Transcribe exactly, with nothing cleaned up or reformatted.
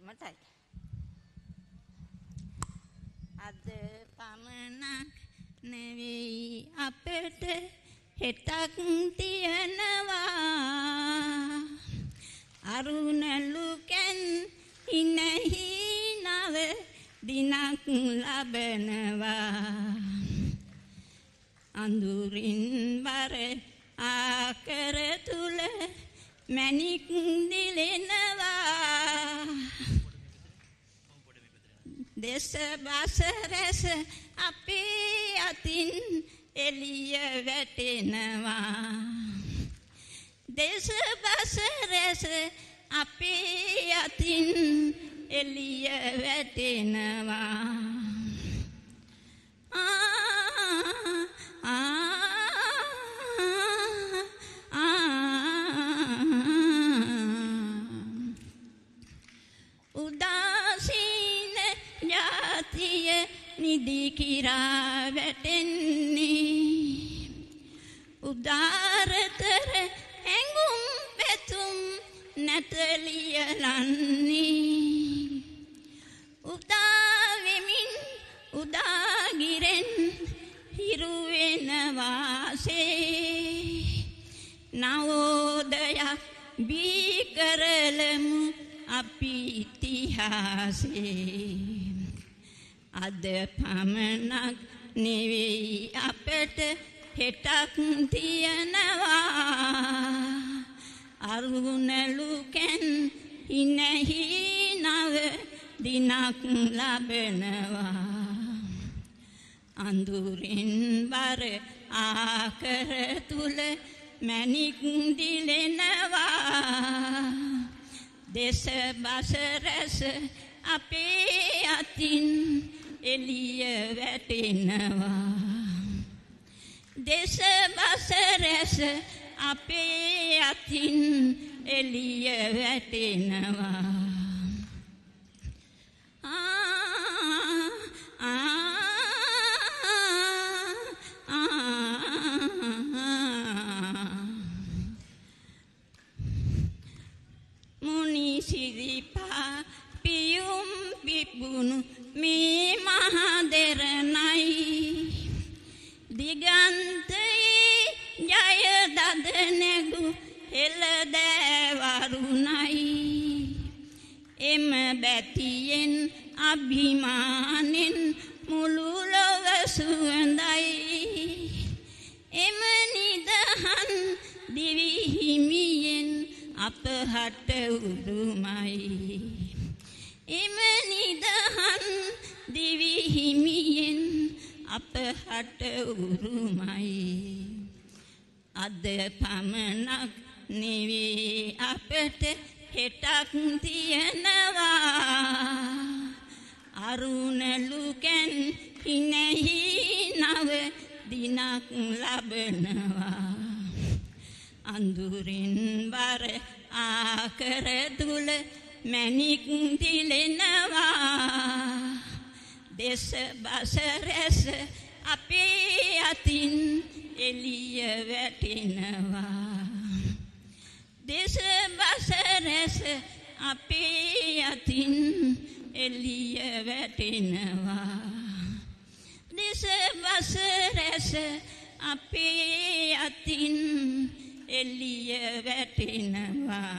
මටයි. අද පමණක් නෙවෙයි අපට හෙටක් තියනවා අරුණලු කැන් ඉනෙහි නව දිනක් ලබනවා අඳුරින් බර ආකර තුල මැණික් දිලෙනවා දෙස බස රස අපේ අතින් එළිය වැටෙනවා දෙස බස රස අපේ අතින් එළිය වැටෙනවා ආ ආ නිදි කිරා වැටෙන්නේ උදාරතර ඇඟුම් පෙතුම් නැතලියලන්නේ උදා වෙමින් උදා ගිරෙන් හිරු වෙන වාසේ නවෝදය බී කරලමු අපි ඉතිහාසේ අද පමණක් නෙවෙයි අපට හෙටක් තියනවා අරුණලු කැන් ඉනෙහි නව දිනක් ලබනවා අඳුරින් බර ආකර තුල මැණික් දිලෙනවා දේශ බස රස අපේ අතින් එළිය වැටෙනවා දෙස බස රස අපේ අතින් එළිය වැටෙනවා ආ ආ මුනි සිරිපා පියුම් පිපුණු මේ මහදෙරණයි දිගන්තයේ ජය දදනෙගු හෙළදෑවරුණයි එම බැතියෙන් අභිමානෙන් මුළු ලොව සුවඳයි එම නිදහන් දිවි හිමියෙන් අපහට උරුමයි එම නිදහන් දිවි හිමියෙන් අපහට උරුමයි අද පමණක් නෙවෙයි අපට හෙටක් තියනවා අරුණලු කැන් ඉනෙහි නව දිනක් ලබනවා අඳුරින් බර ආකර තුල මැණික් දිලෙනවා දෙස බස රස අපේ අතින් එළිය වැටෙනවා දෙස බස රස අපේ අතින් එළිය වැටෙනවා දෙස බස රස අපේ අතින් එළිය වැටෙනවා